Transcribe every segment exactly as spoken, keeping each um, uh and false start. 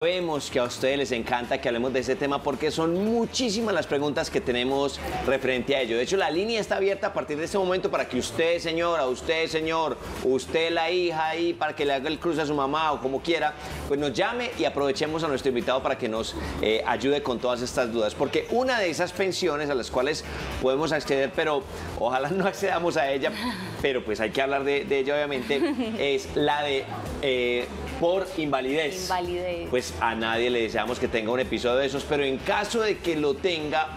Sabemos que a ustedes les encanta que hablemos de este tema porque son muchísimas las preguntas que tenemos referente a ello. De hecho, la línea está abierta a partir de este momento para que usted, señora, usted, señor, usted, la hija ahí, para que le haga el cruce a su mamá o como quiera, pues nos llame y aprovechemos a nuestro invitado para que nos eh, ayude con todas estas dudas. Porque una de esas pensiones a las cuales podemos acceder, pero ojalá no accedamos a ella, pero pues hay que hablar de, de ella obviamente, es la de... Eh, por invalidez. Invalidez. Pues a nadie le deseamos que tenga un episodio de esos, pero en caso de que lo tenga,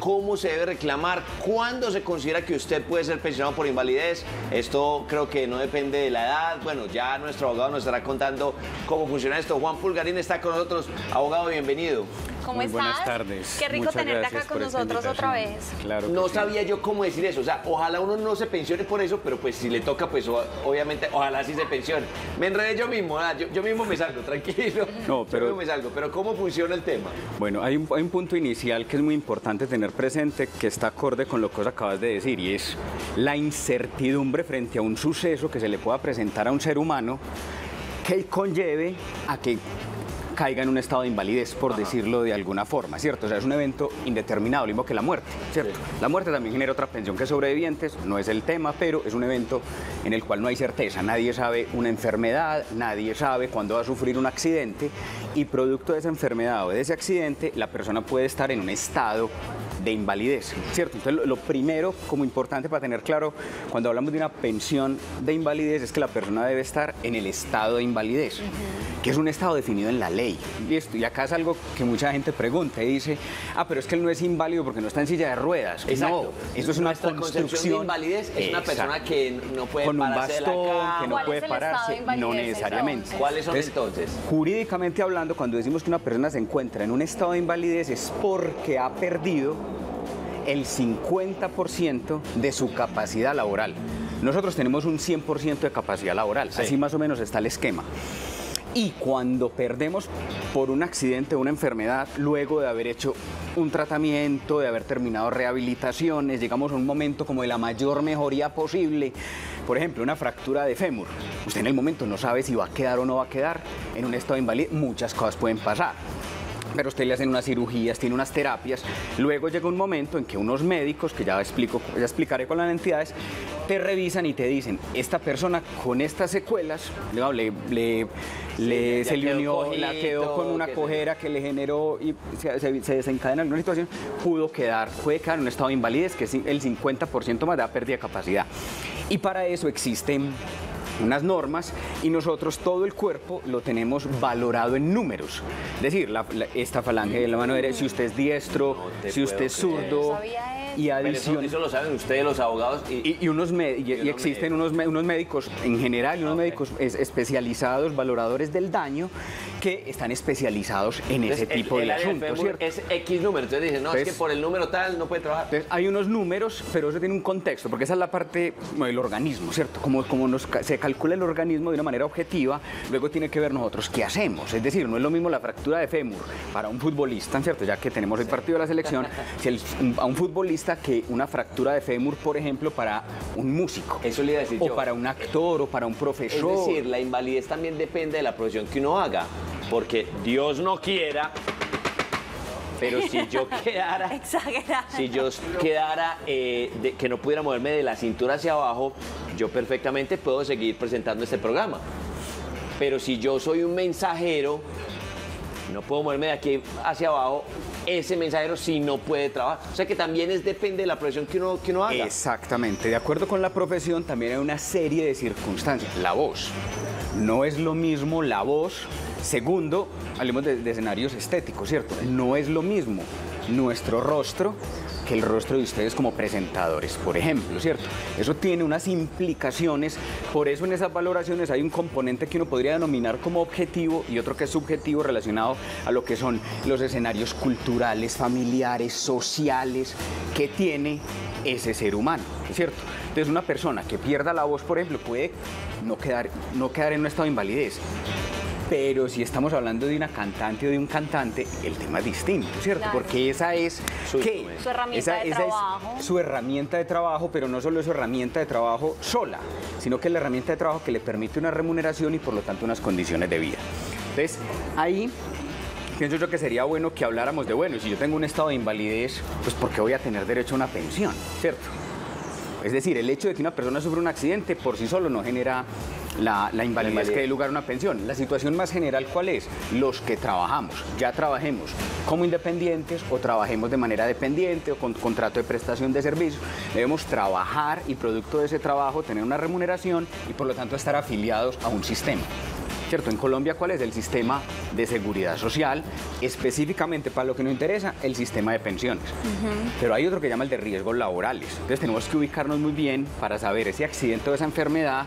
¿cómo se debe reclamar? ¿Cuándo se considera que usted puede ser pensionado por invalidez? Esto creo que no depende de la edad. Bueno, ya nuestro abogado nos estará contando cómo funciona esto. Juan Pulgarín está con nosotros. Abogado, bienvenido. ¿Cómo estás? Buenas tardes. Qué rico Muchas tenerte acá con nosotros otra vez. Claro no sí. sabía yo cómo decir eso. O sea, ojalá uno no se pensione por eso, pero pues si le toca, pues obviamente, ojalá sí se pensione. Me enredé yo mismo, ¿eh? yo, yo mismo me salgo, tranquilo. No, pero... Yo mismo me salgo, pero ¿cómo funciona el tema? Bueno, hay un, hay un punto inicial que es muy importante tener presente, que está acorde con lo que os acabas de decir, y es la incertidumbre frente a un suceso que se le pueda presentar a un ser humano que conlleve a que caiga en un estado de invalidez, por Ajá. decirlo de alguna forma, ¿cierto? O sea, es un evento indeterminado, lo mismo que la muerte, ¿cierto? Sí. La muerte también genera otra pensión que sobrevivientes, no es el tema, pero es un evento en el cual no hay certeza, nadie sabe una enfermedad, nadie sabe cuándo va a sufrir un accidente, y producto de esa enfermedad o de ese accidente, la persona puede estar en un estado de invalidez, ¿cierto? Entonces, lo, lo primero como importante para tener claro, cuando hablamos de una pensión de invalidez, es que la persona debe estar en el estado de invalidez, uh-huh. que es un estado definido en la ley. Listo, y acá es algo que mucha gente pregunta y dice, ah, pero es que él no es inválido porque no está en silla de ruedas. Exacto. No, eso es una Nuestra construcción de invalidez, es una persona que no puede con un bastón, que no puede pararse, no necesariamente. ¿Cuáles son entonces? Jurídicamente hablando, cuando decimos que una persona se encuentra en un estado de invalidez es porque ha perdido el cincuenta por ciento de su capacidad laboral. Nosotros tenemos un cien por ciento de capacidad laboral, sí. así más o menos está el esquema. Y cuando perdemos por un accidente o una enfermedad, luego de haber hecho un tratamiento, de haber terminado rehabilitaciones, llegamos a un momento como de la mayor mejoría posible, por ejemplo, una fractura de fémur, usted en el momento no sabe si va a quedar o no va a quedar en un estado de invalidez, muchas cosas pueden pasar. Pero usted le hacen unas cirugías, tiene unas terapias, luego llega un momento en que unos médicos, que ya, explico, ya explicaré con las entidades, te revisan y te dicen, esta persona con estas secuelas, no, le, le, sí, le, se le unió, cojito, la quedó con una que cojera se... que le generó y se, se, se desencadena en una situación, pudo quedar, puede quedar en un estado de invalidez, que es el cincuenta por ciento más de la pérdida de capacidad. Y para eso existen unas normas y nosotros todo el cuerpo lo tenemos valorado en números. Es decir, la, la, esta falange de la mano derecha, si usted es diestro, no si usted es zurdo... Y adición, eso, eso lo saben ustedes, los abogados. Y, y, y, unos y, y, y unos existen unos, unos médicos en general, unos okay. médicos es, especializados, valoradores del daño, que están especializados en entonces, ese el, tipo el de asuntos. Es X número, entonces dicen, no, entonces, es que por el número tal no puede trabajar. Entonces, hay unos números, pero eso tiene un contexto, porque esa es la parte del organismo, ¿cierto? Como, como nos, se calcula el organismo de una manera objetiva, luego tiene que ver nosotros qué hacemos. Es decir, no es lo mismo la fractura de fémur para un futbolista, ¿cierto? Ya que tenemos el partido de la selección, si el, a un futbolista que una fractura de fémur, por ejemplo, para un músico. Eso le iba a decir yo. O para un actor o para un profesor. Es decir, la invalidez también depende de la profesión que uno haga, porque Dios no quiera, pero si yo quedara, exagerada, si yo quedara eh, de, que no pudiera moverme de la cintura hacia abajo, yo perfectamente puedo seguir presentando este programa. Pero si yo soy un mensajero, no puedo moverme de aquí hacia abajo, ese mensajero sí no puede trabajar. O sea que también es, depende de la profesión que uno, que uno haga. Exactamente. De acuerdo con la profesión también hay una serie de circunstancias. La voz. No es lo mismo la voz. Segundo, hablemos de, de escenarios estéticos, ¿cierto? No es lo mismo nuestro rostro que el rostro de ustedes como presentadores, por ejemplo, ¿cierto? Eso tiene unas implicaciones, por eso en esas valoraciones hay un componente que uno podría denominar como objetivo y otro que es subjetivo relacionado a lo que son los escenarios culturales, familiares, sociales que tiene ese ser humano, ¿cierto? Entonces una persona que pierda la voz, por ejemplo, puede no quedar, no quedar en un estado de invalidez. Pero si estamos hablando de una cantante o de un cantante, el tema es distinto, ¿cierto? Claro. Porque esa es su, ¿qué? su herramienta esa, de esa trabajo. Es su herramienta de trabajo, pero no solo es su herramienta de trabajo sola, sino que es la herramienta de trabajo que le permite una remuneración y por lo tanto unas condiciones de vida. Entonces, ahí pienso yo que sería bueno que habláramos de, bueno, y si yo tengo un estado de invalidez, pues ¿por qué voy a tener derecho a una pensión? ¿Cierto? Es decir, el hecho de que una persona sufre un accidente por sí solo no genera la, la invalidez, la invalidez. que dé lugar a una pensión. La situación más general, ¿cuál es? Los que trabajamos, ya trabajemos como independientes o trabajemos de manera dependiente o con contrato de prestación de servicios, debemos trabajar y producto de ese trabajo tener una remuneración y por lo tanto estar afiliados a un sistema. ¿Cierto? En Colombia, ¿cuál es el sistema de seguridad social? Específicamente, para lo que nos interesa, el sistema de pensiones. Uh-huh. Pero hay otro que llama el de riesgos laborales. Entonces, tenemos que ubicarnos muy bien para saber ese accidente o esa enfermedad,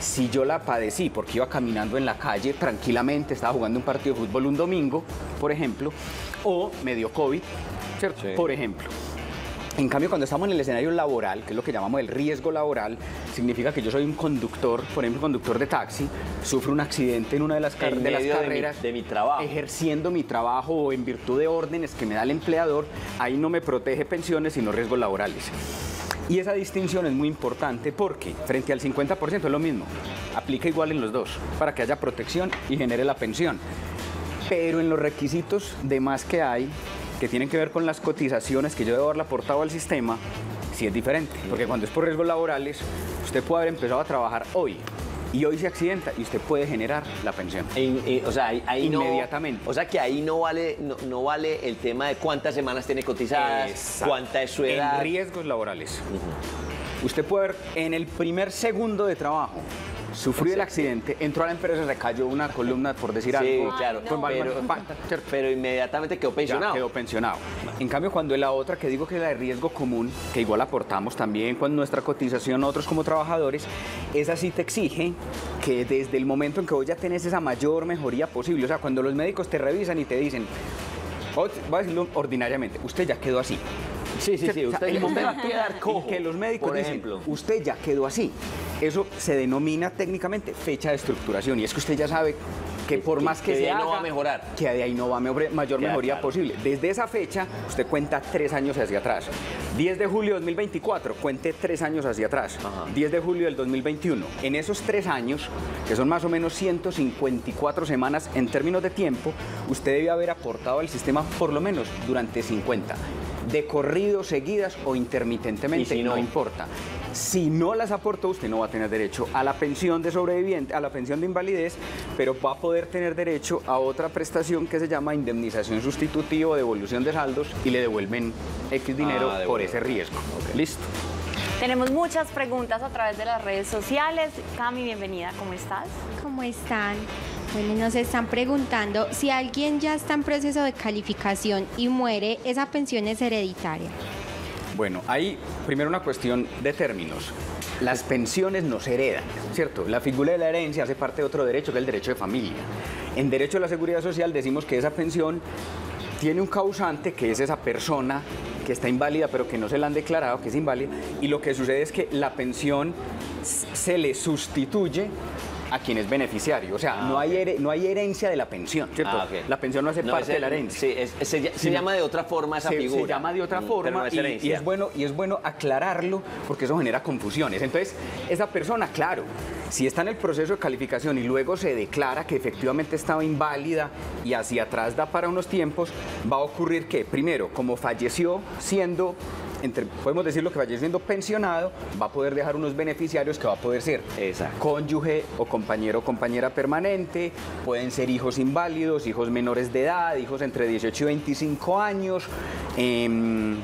si yo la padecí porque iba caminando en la calle tranquilamente, estaba jugando un partido de fútbol un domingo, por ejemplo, o me dio COVID, ¿cierto? Sí. Por ejemplo. En cambio, cuando estamos en el escenario laboral, que es lo que llamamos el riesgo laboral, significa que yo soy un conductor, por ejemplo, conductor de taxi, sufro un accidente en una de las, car de las carreras, de mi, de mi trabajo, ejerciendo mi trabajo o en virtud de órdenes que me da el empleador, ahí no me protege pensiones, sino riesgos laborales. Y esa distinción es muy importante porque frente al cincuenta por ciento es lo mismo, aplica igual en los dos, para que haya protección y genere la pensión. Pero en los requisitos de más que hay, que tienen que ver con las cotizaciones que yo debo haberle aportado al sistema, sí es diferente. Porque cuando es por riesgos laborales, usted puede haber empezado a trabajar hoy, y hoy se accidenta y usted puede generar la pensión. En, en, o sea, ahí, ahí inmediatamente. No, o sea, que ahí no vale, no, no vale el tema de cuántas semanas tiene cotizadas, exacto, cuánta es su edad. En riesgos laborales. Uh-huh. Usted puede haber, en el primer segundo de trabajo, sufrió el accidente, entró a la empresa, se cayó una columna, por decir algo. Sí, claro. Ay, no. pero, pero, pero inmediatamente quedó pensionado. Ya quedó pensionado. En cambio, cuando es la otra, que digo que es la de riesgo común, que igual aportamos también con nuestra cotización nosotros como trabajadores, esa sí te exige que desde el momento en que vos ya tenés esa mayor mejoría posible, o sea, cuando los médicos te revisan y te dicen, voy a decirlo ordinariamente, usted ya quedó así. Sí, sí, sí. Usted, el momento usted va a quedar cojo, que los médicos por ejemplo, dicen, usted ya quedó así. Eso se denomina técnicamente fecha de estructuración. Y es que usted ya sabe que por que, más que, que se haga, no va a mejorar. Que de ahí no va a mayor Queda mejoría claro. posible. Desde esa fecha, usted cuenta tres años hacia atrás. diez de julio de dos mil veinticuatro, cuente tres años hacia atrás. Ajá. diez de julio del dos mil veintiuno. En esos tres años, que son más o menos ciento cincuenta y cuatro semanas en términos de tiempo, usted debe haber aportado al sistema por lo menos durante cincuenta. De corrido, seguidas o intermitentemente, si no, no importa. Si no las aportó, usted no va a tener derecho a la pensión de sobreviviente, a la pensión de invalidez, pero va a poder tener derecho a otra prestación que se llama indemnización sustitutiva o devolución de saldos y le devuelven X dinero ah, por ese riesgo. Okay. Listo. Tenemos muchas preguntas a través de las redes sociales. Cami, bienvenida, ¿cómo estás? ¿Cómo están? Bueno, nos están preguntando si alguien ya está en proceso de calificación y muere, ¿esa pensión es hereditaria? Bueno, hay primero una cuestión de términos. Las pensiones no se heredan, ¿cierto? La figura de la herencia hace parte de otro derecho, que es el derecho de familia. En derecho a la seguridad social decimos que esa pensión tiene un causante, que es esa persona que está inválida, pero que no se la han declarado, que es inválida, y lo que sucede es que la pensión se le sustituye a quien es beneficiario, o sea, ah, no, hay her no hay herencia de la pensión, ¿cierto? Ah, okay. La pensión no hace no, parte es el, de la herencia. Sí, es, es, se, se llama de otra forma esa se, figura. Se llama de otra forma no es y, y, es bueno, y es bueno aclararlo porque eso genera confusiones. Entonces, esa persona, claro, si está en el proceso de calificación y luego se declara que efectivamente estaba inválida y hacia atrás da para unos tiempos, va a ocurrir que, primero, como falleció siendo... Entre, podemos decirlo que vaya siendo pensionado, va a poder dejar unos beneficiarios que va a poder ser exacto, cónyuge o compañero o compañera permanente, pueden ser hijos inválidos, hijos menores de edad, hijos entre dieciocho y veinticinco años, eh,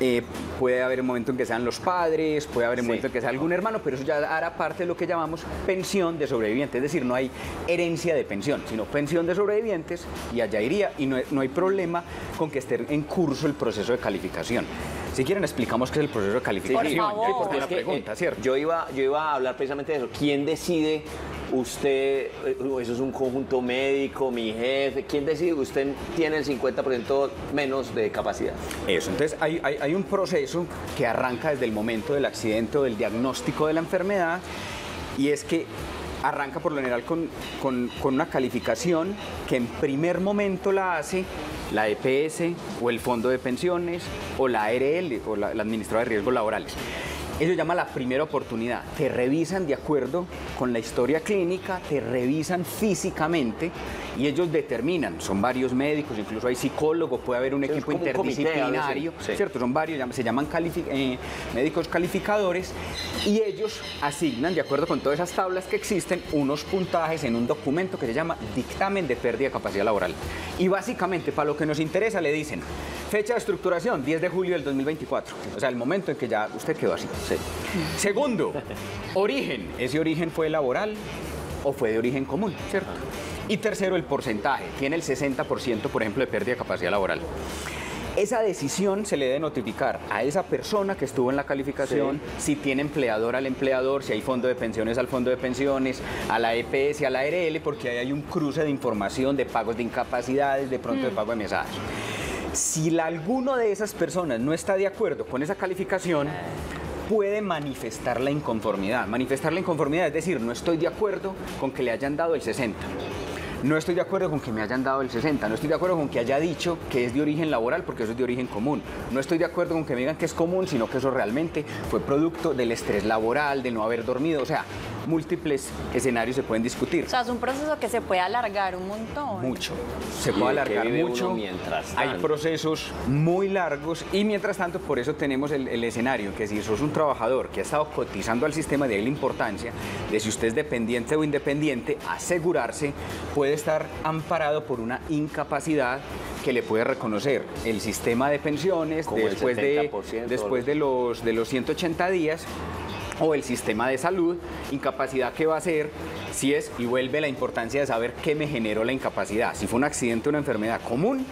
eh, puede haber un momento en que sean los padres, puede haber un sí, momento en que sea algún hermano, pero eso ya hará parte de lo que llamamos pensión de sobrevivientes, es decir, no hay herencia de pensión, sino pensión de sobrevivientes y allá iría, y no, no hay problema con que esté en curso el proceso de calificación. Si quieren explicamos qué es el proceso de calificación. Sí, por favor. Sí, porque es la pregunta, eh, ¿cierto? Yo iba, yo iba a hablar precisamente de eso. ¿Quién decide usted, eso es un conjunto médico, mi jefe, quién decide que usted tiene el cincuenta por ciento menos de capacidad? Eso, entonces hay, hay, hay un proceso que arranca desde el momento del accidente o del diagnóstico de la enfermedad y es que arranca por lo general con, con, con una calificación que en primer momento la hace la E P S o el Fondo de Pensiones o la A R L o la, la Administradora de Riesgos Laborales. Eso se llama la primera oportunidad. Te revisan de acuerdo con la historia clínica, te revisan físicamente y ellos determinan, son varios médicos, incluso hay psicólogos, puede haber un sí, equipo interdisciplinario, comité, sí. ¿cierto? Son varios, se llaman calific eh, médicos calificadores, y ellos asignan, de acuerdo con todas esas tablas que existen, unos puntajes en un documento que se llama dictamen de pérdida de capacidad laboral. Y básicamente, para lo que nos interesa, le dicen, fecha de estructuración, diez de julio del dos mil veinticuatro, o sea, el momento en que ya usted quedó así. Sí. Segundo, origen, ese origen fue laboral o fue de origen común, ¿cierto? Y tercero, el porcentaje. Tiene el sesenta por ciento, por ejemplo, de pérdida de capacidad laboral. Esa decisión se le debe notificar a esa persona que estuvo en la calificación, sí. si tiene empleador al empleador, si hay fondo de pensiones al fondo de pensiones, a la E P S, a la A R L, porque ahí hay un cruce de información de pagos de incapacidades, de pronto mm. de pago de mesadas. Si alguna de esas personas no está de acuerdo con esa calificación, puede manifestar la inconformidad. Manifestar la inconformidad es decir, no estoy de acuerdo con que le hayan dado el sesenta por ciento. No estoy de acuerdo con que me hayan dado el sesenta por ciento, no estoy de acuerdo con que haya dicho que es de origen laboral porque eso es de origen común. No estoy de acuerdo con que me digan que es común, sino que eso realmente fue producto del estrés laboral, de no haber dormido, o sea, múltiples escenarios se pueden discutir. O sea, es un proceso que se puede alargar un montón. Mucho, se puede alargar mucho, hay procesos muy largos y mientras tanto por eso tenemos el, el escenario, que si sos un trabajador que ha estado cotizando al sistema, de ahí la importancia de si usted es dependiente o independiente, asegurarse puede estar amparado por una incapacidad que le puede reconocer el sistema de pensiones después, de, después de, los, de los ciento ochenta días o el sistema de salud, incapacidad que va a ser si es, y vuelve la importancia de saber qué me generó la incapacidad, si fue un accidente o una enfermedad común,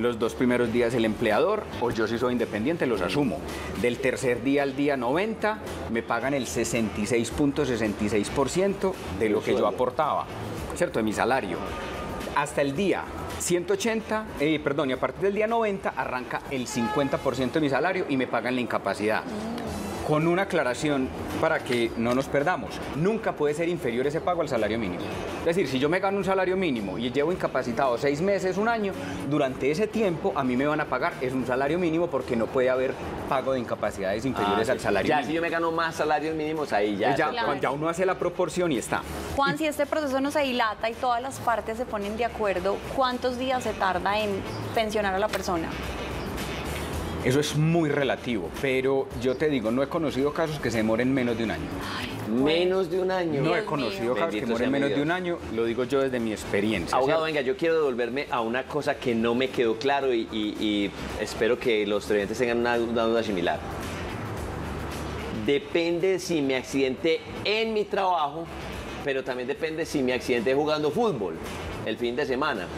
los dos primeros días el empleador, o yo si soy independiente los asumo. Del tercer día al día noventa me pagan el sesenta y seis punto sesenta y seis por ciento de lo que yo aportaba, ¿cierto? De mi salario. Hasta el día ciento ochenta, eh, perdón, y a partir del día noventa arranca el cincuenta por ciento de mi salario y me pagan la incapacidad. Con una aclaración para que no nos perdamos, nunca puede ser inferior ese pago al salario mínimo. Es decir, si yo me gano un salario mínimo y llevo incapacitado seis meses, un año, durante ese tiempo a mí me van a pagar, es un salario mínimo porque no puede haber pago de incapacidades inferiores ah, al salario ya, mínimo. Ya, si yo me gano más salarios mínimos, ahí ya. Ya, claro. ya uno hace la proporción y está. Juan, si este proceso no se dilata y todas las partes se ponen de acuerdo, ¿cuántos días se tarda en pensionar a la persona? Eso es muy relativo, pero yo te digo, no he conocido casos que se demoren menos de un año. Ay, bueno. Menos de un año. No he conocido casos que demoren menos de un año, lo digo yo desde mi experiencia. Abogado, venga, yo quiero devolverme a una cosa que no me quedó claro y, y, y espero que los oyentes tengan una, una duda similar. Depende si me accidenté en mi trabajo, pero también depende si me accidenté jugando fútbol el fin de semana.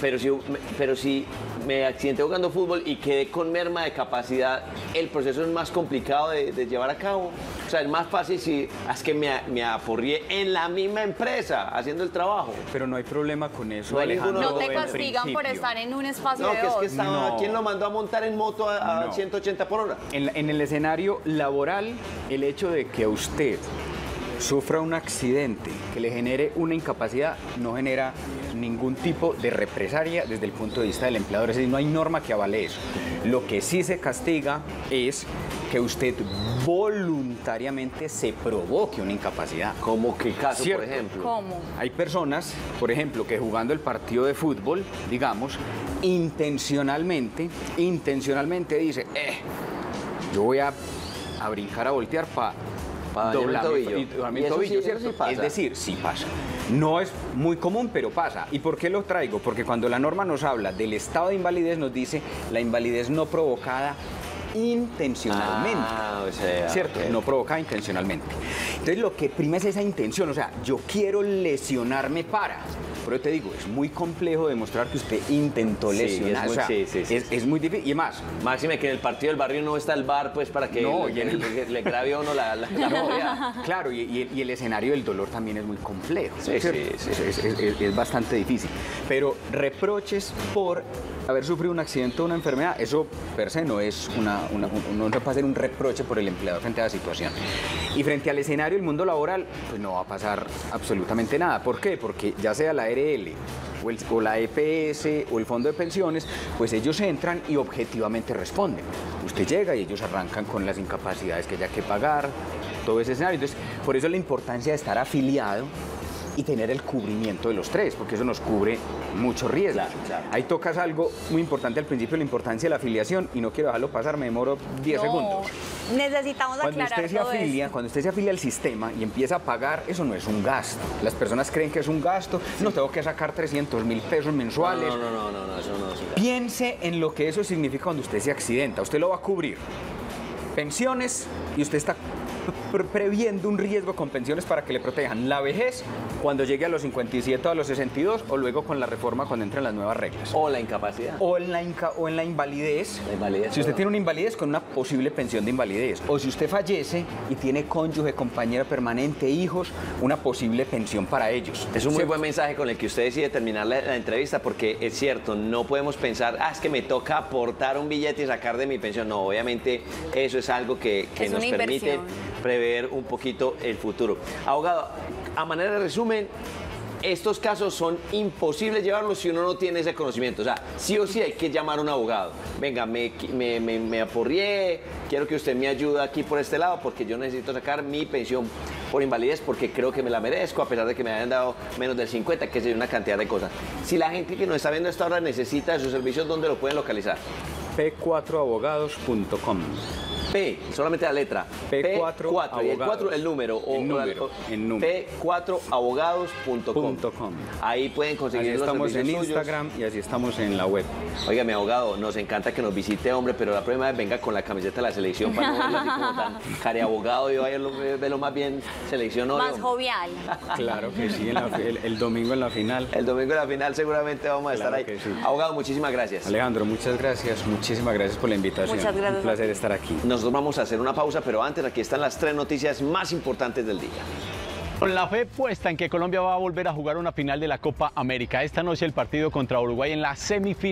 Pero si, pero si me accidenté jugando fútbol y quedé con merma de capacidad, ¿el proceso es más complicado de, de llevar a cabo? O sea, es más fácil si es que me, me aporrié en la misma empresa haciendo el trabajo. Pero no hay problema con eso, no, Alejandro. No te castigan por estar en un espacio no, de dos. Que es que estaba, no. ¿Quién lo mandó a montar en moto a, a no. ciento ochenta por hora? En, en el escenario laboral, el hecho de que usted sufra un accidente que le genere una incapacidad no genera ningún tipo de represalia desde el punto de vista del empleador, es decir, no hay norma que avale eso. Lo que sí se castiga es que usted voluntariamente se provoque una incapacidad. ¿Cómo qué caso, ¿Cierto? por ejemplo? ¿Cómo? Hay personas, por ejemplo, que jugando el partido de fútbol, digamos, intencionalmente, intencionalmente dice, eh, yo voy a, a brincar a voltear para Para doblar mi tobillo, y, mi ¿Y tobillo sí, ¿cierto? Sí pasa. Es decir, sí pasa. No es muy común, pero pasa. ¿Y por qué lo traigo? Porque cuando la norma nos habla del estado de invalidez, nos dice la invalidez no provocada intencionalmente. Ah, o sea, ¿Cierto? Okay. No provocada intencionalmente. Entonces, lo que prima es esa intención. O sea, yo quiero lesionarme para... Pero yo te digo, es muy complejo demostrar que usted intentó lesionar. Sí, es muy, o sea, sí, sí, sí, es, sí. es muy difícil. Y más, máxime que en el partido del barrio no está el VAR, pues para que no, el, y en el, el, le grave a uno la, la, la no, Claro, y, y, el, y el escenario del dolor también es muy complejo. Sí, ¿no? sí, sí, sí, es, sí, es, sí. Es, es bastante difícil. Pero reproches por haber sufrido un accidente o una enfermedad, eso per se no es una, una, una, no va a ser un reproche por el empleador frente a la situación. Y frente al escenario del mundo laboral, pues no va a pasar absolutamente nada. ¿Por qué? Porque ya sea la A R L o, el, o la E P S o el fondo de pensiones, pues ellos entran y objetivamente responden. Usted llega y ellos arrancan con las incapacidades que haya que pagar, todo ese escenario. Entonces, por eso la importancia de estar afiliado y tener el cubrimiento de los tres, porque eso nos cubre mucho riesgo. Claro, claro. Ahí tocas algo muy importante al principio, la importancia de la afiliación, y no quiero dejarlo pasar, me demoro diez segundos. Necesitamos cuando aclarar usted se todo afilia, esto. Cuando usted se afilia al sistema y empieza a pagar, eso no es un gasto. Las personas creen que es un gasto, sí. No tengo que sacar trescientos mil pesos mensuales. No, no, no, no, no, eso no es un gasto. Piense en lo que eso significa cuando usted se accidenta. Usted lo va a cubrir. Pensiones, y usted está previendo un riesgo con pensiones para que le protejan la vejez cuando llegue a los cincuenta y siete o a los sesenta y dos, o luego con la reforma cuando entren las nuevas reglas. O la incapacidad. O en la, inca o en la invalidez. La invalidez. Si usted tiene una invalidez, con una posible pensión de invalidez. O si usted fallece y tiene cónyuge, compañera permanente, hijos, una posible pensión para ellos. Es un muy buen mensaje con el que usted decide terminar la, la entrevista, porque es cierto, no podemos pensar, ah, es que me toca aportar un billete y sacar de mi pensión. No, obviamente eso es algo que, que nos permite prever un poquito el futuro. Abogado, a manera de resumen, estos casos son imposibles llevarlos si uno no tiene ese conocimiento. O sea, sí o sí hay que llamar a un abogado. Venga, me, me, me, me aporrié, quiero que usted me ayude aquí por este lado porque yo necesito sacar mi pensión por invalidez porque creo que me la merezco, a pesar de que me hayan dado menos del cincuenta, que sería una cantidad de cosas. Si la gente que nos está viendo esta hora necesita de sus servicios, ¿dónde lo pueden localizar? P cuatro abogados punto com. P, solamente la letra. P cuatro, P cuatro, y el cuatro, el número. O el número, número. P cuatro abogados punto com. Ahí pueden conseguir los servicios. Así estamos en Instagram suyos. Y así estamos en la web. Oiga, mi abogado, nos encanta que nos visite, hombre, pero la próxima vez venga con la camiseta de la selección para no verlo así como tan careabogado. Yo ayer lo veo más bien seleccionó. Más hombre. Jovial. Claro que sí, en la, el, el domingo en la final. El domingo en la final seguramente vamos a claro estar ahí. Sí. Abogado, muchísimas gracias. Alejandro, muchas gracias. Muchísimas gracias por la invitación. Muchas gracias. Un placer estar aquí. Nos Nosotros vamos a hacer una pausa, pero antes aquí están las tres noticias más importantes del día. Con la fe puesta en que Colombia va a volver a jugar una final de la Copa América. Esta noche el partido contra Uruguay en la semifinal.